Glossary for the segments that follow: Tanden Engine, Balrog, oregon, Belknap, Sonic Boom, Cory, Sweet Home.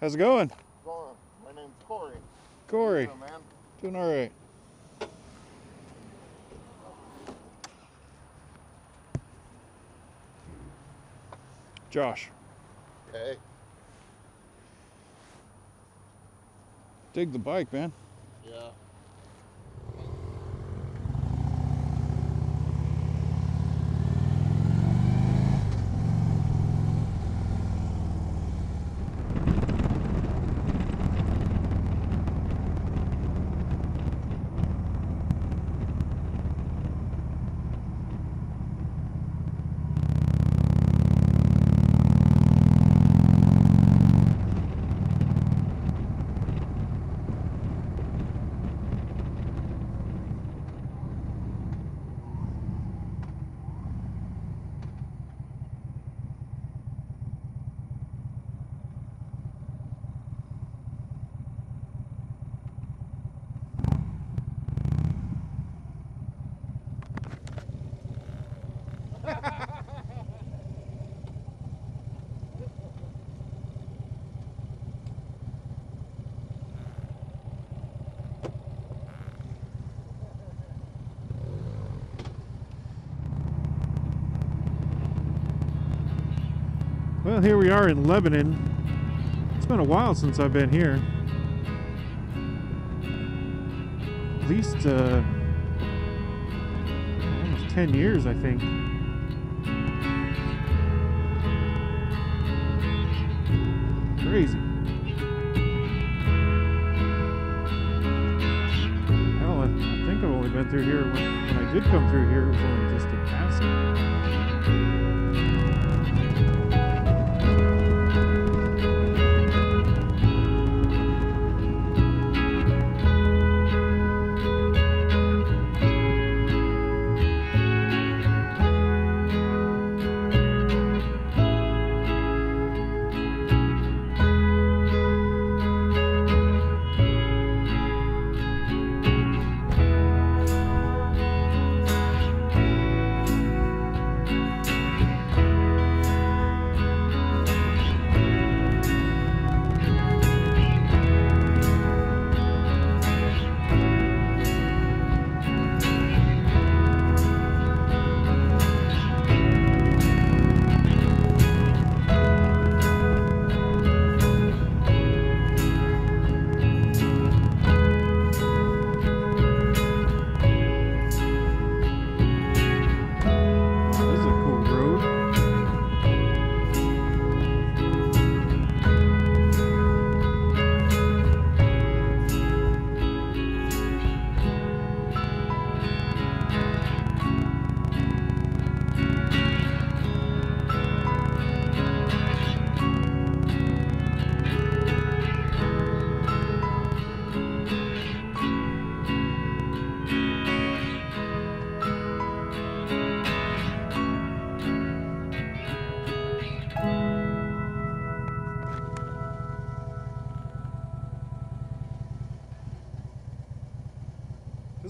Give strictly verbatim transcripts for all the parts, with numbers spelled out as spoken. How's it going? Going. My name's Cory. Cory. How you doing, man? Doing all right. Josh. Hey. Dig the bike, man. Yeah. Well, here we are in Lebanon. It's been a while since I've been here. At least uh, almost ten years, I think. Crazy. Hell, I, I think I've only been through here. When, when I did come through here, it was only just in passing.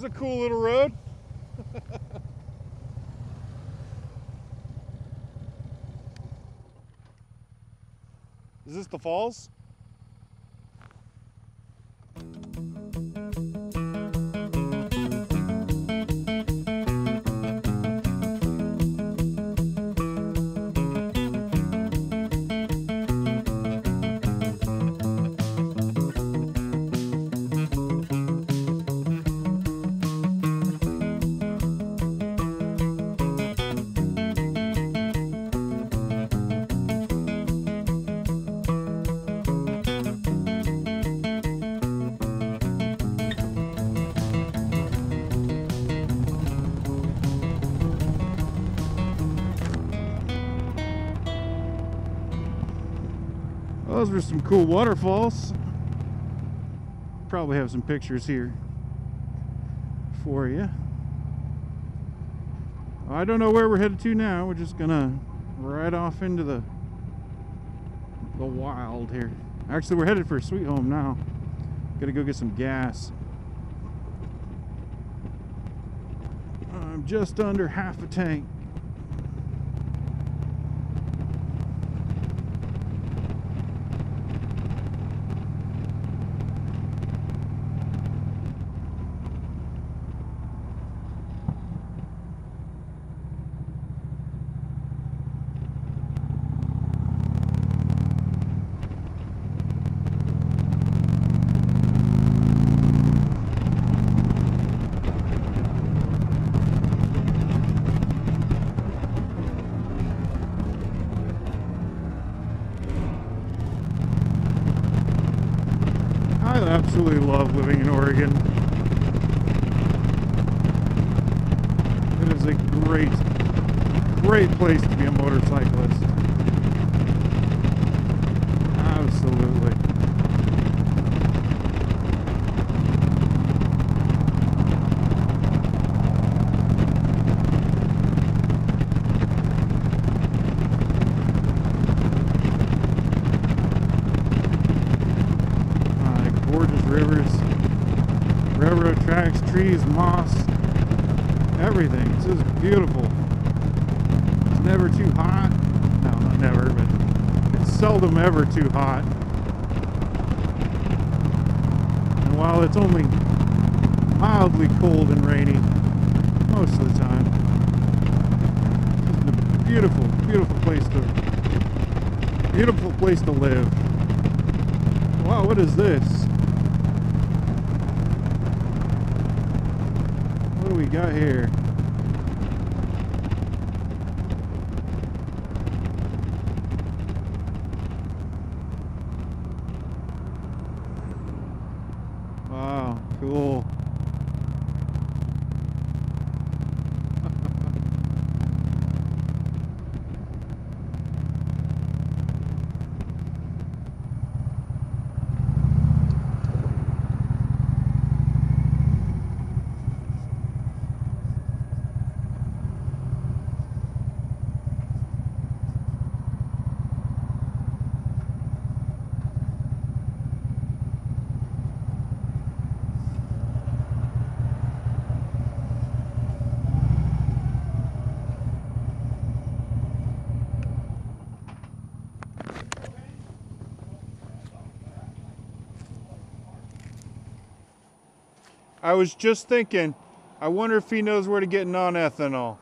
It's a cool little road. Is this the falls? Those were some cool waterfalls. Probably have some pictures here for you. I don't know where we're headed to now. We're just gonna ride off into the the wild here. Actually, we're headed for Sweet Home now. Gotta go get some gas. I'm just under half a tank. truly love living in Oregon. It is a great, great place to be a motorcyclist. Absolutely. Trees, moss, everything. It's just beautiful. It's never too hot. No, not never, but it's seldom ever too hot. And while it's only mildly cold and rainy most of the time, it's a beautiful, beautiful place to, beautiful place to live. Wow, what is this? We got here. Wow, cool. I was just thinking, I wonder if he knows where to get non-ethanol.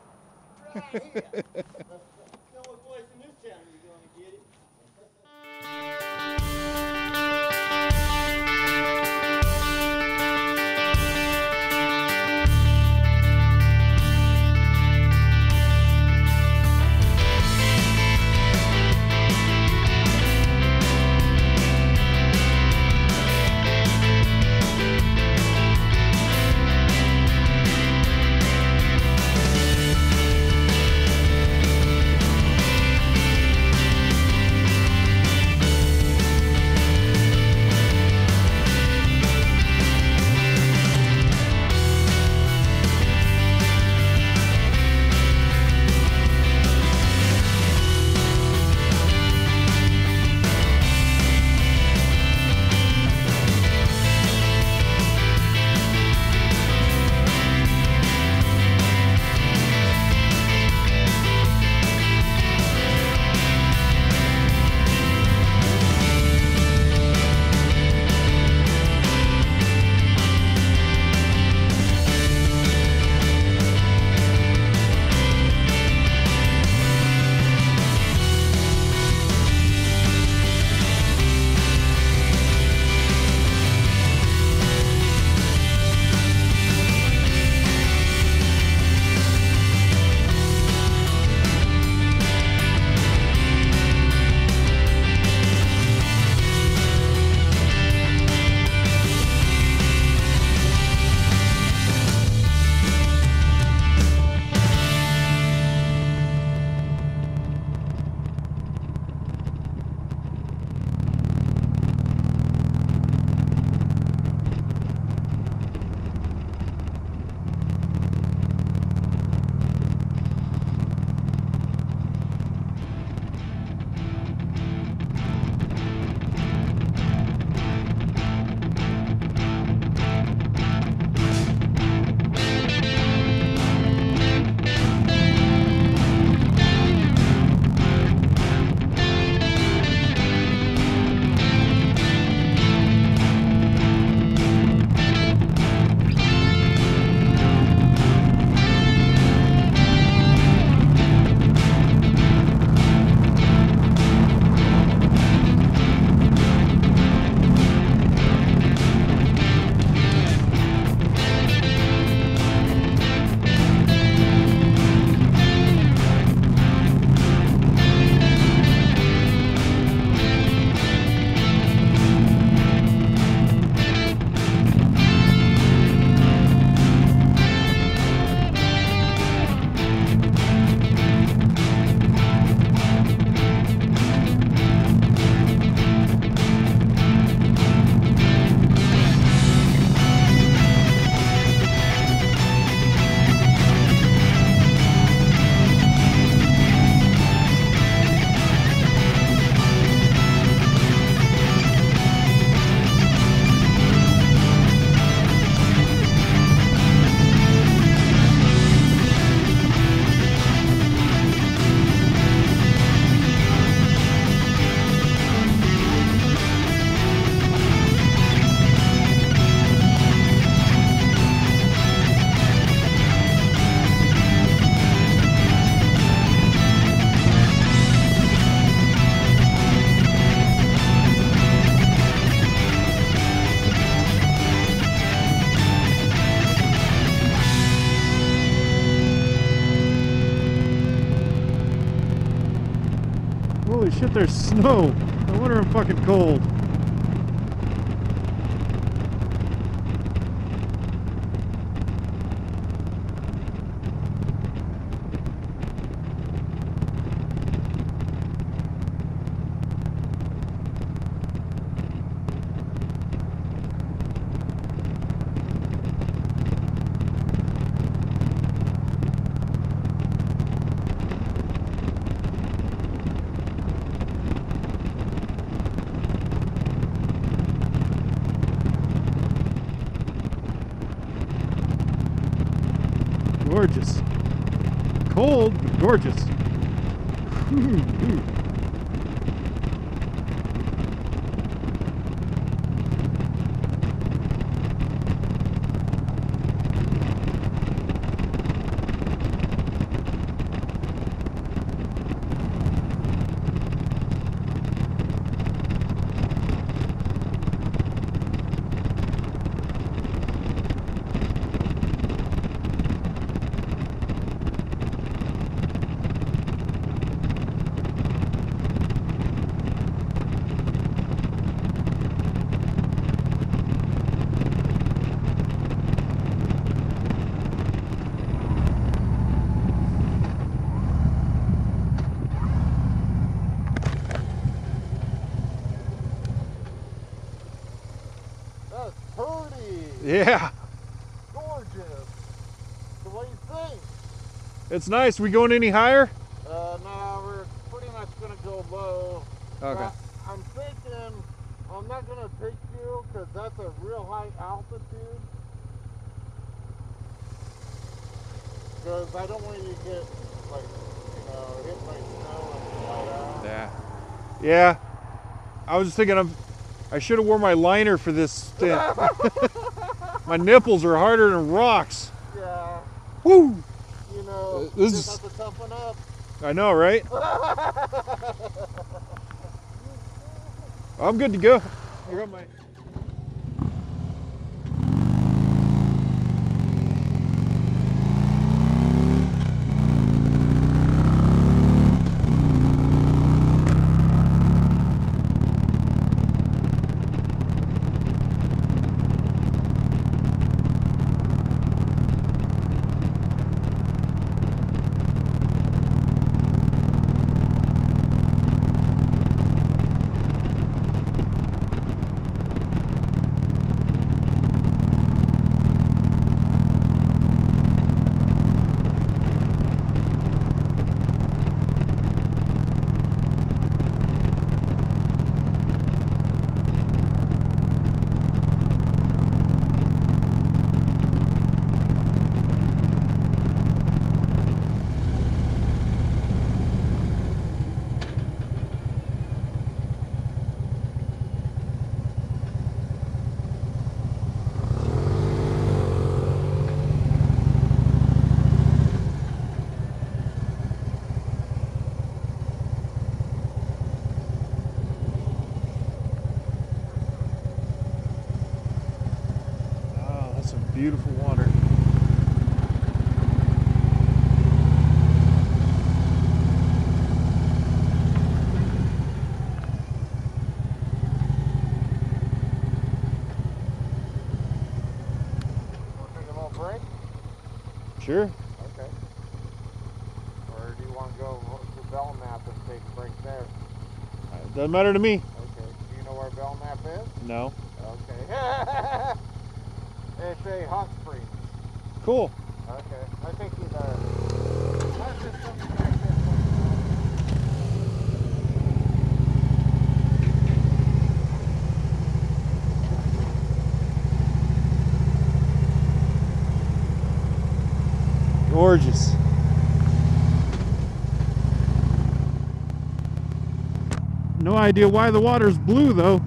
Holy shit, there's snow. No wonder I'm fucking cold. Gorgeous. Cold, but gorgeous. Yeah. Gorgeous. So what do you think? It's nice. We going any higher? Uh, no, we're pretty much going to go low. Okay. But I'm thinking I'm not going to take you because that's a real high altitude. Because I don't want you to get, like, you know, hit by snow and fly out. Yeah. Yeah. I was just thinking I'm, I should have worn my liner for this stint. My nipples are harder than rocks. Yeah. Woo! You know, uh, this is to toughen up. I know, right? I'm good to go. I got my... Beautiful water. Want to take a little break? Sure. Okay. Or do you want to go to Belknap and take a break there? Uh, doesn't matter to me. Okay. Do you know where Belknap is? No. Okay. It's a hot spring. Cool. Okay. I think he's uh that's just something back there. Gorgeous. No idea why the water's blue though.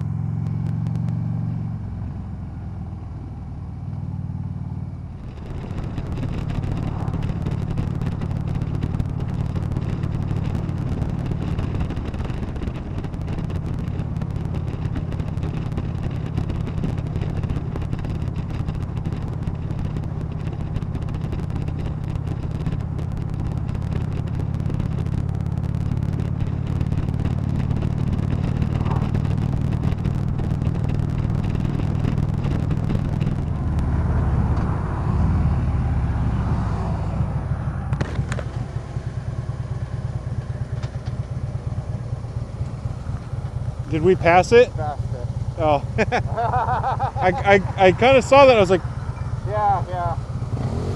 Did we pass it? We passed it. Oh. I, I, I kind of saw that. I was like, yeah, yeah.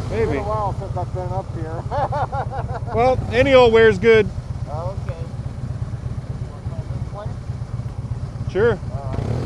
Maybe. It's been a while since I've been up here. Well, any old wear's good. Oh, okay. You want to go this way? Sure. All right.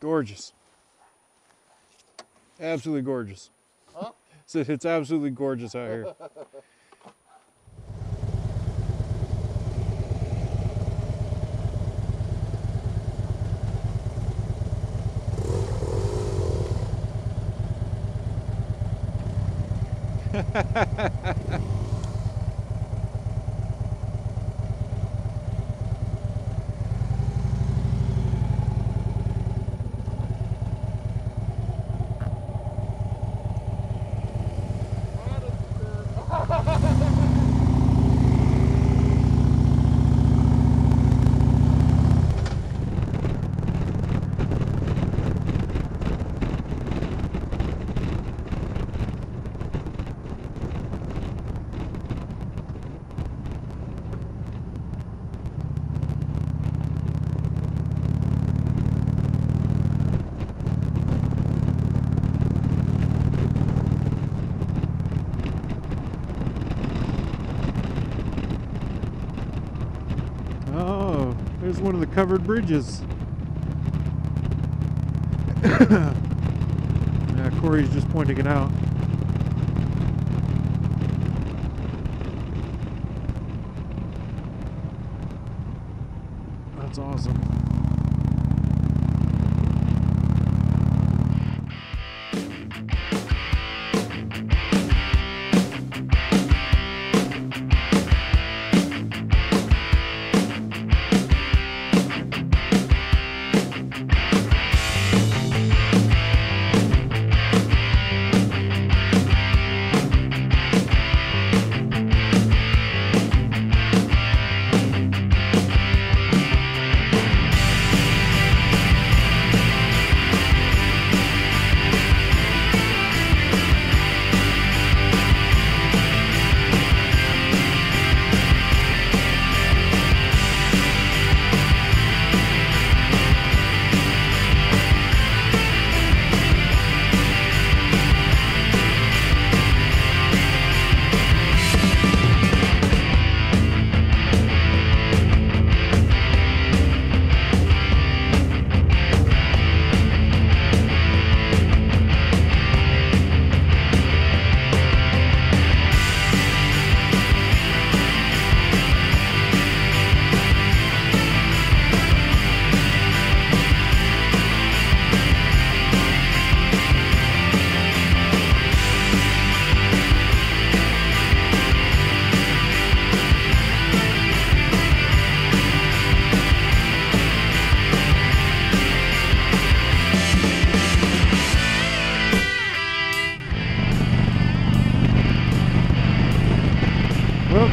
Gorgeous. Absolutely gorgeous. Huh? So it's absolutely gorgeous out here. There's one of the covered bridges. Yeah, Cory's just pointing it out. That's awesome.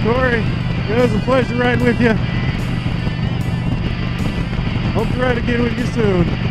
Cory, it was a pleasure riding with you. Hope to ride again with you soon.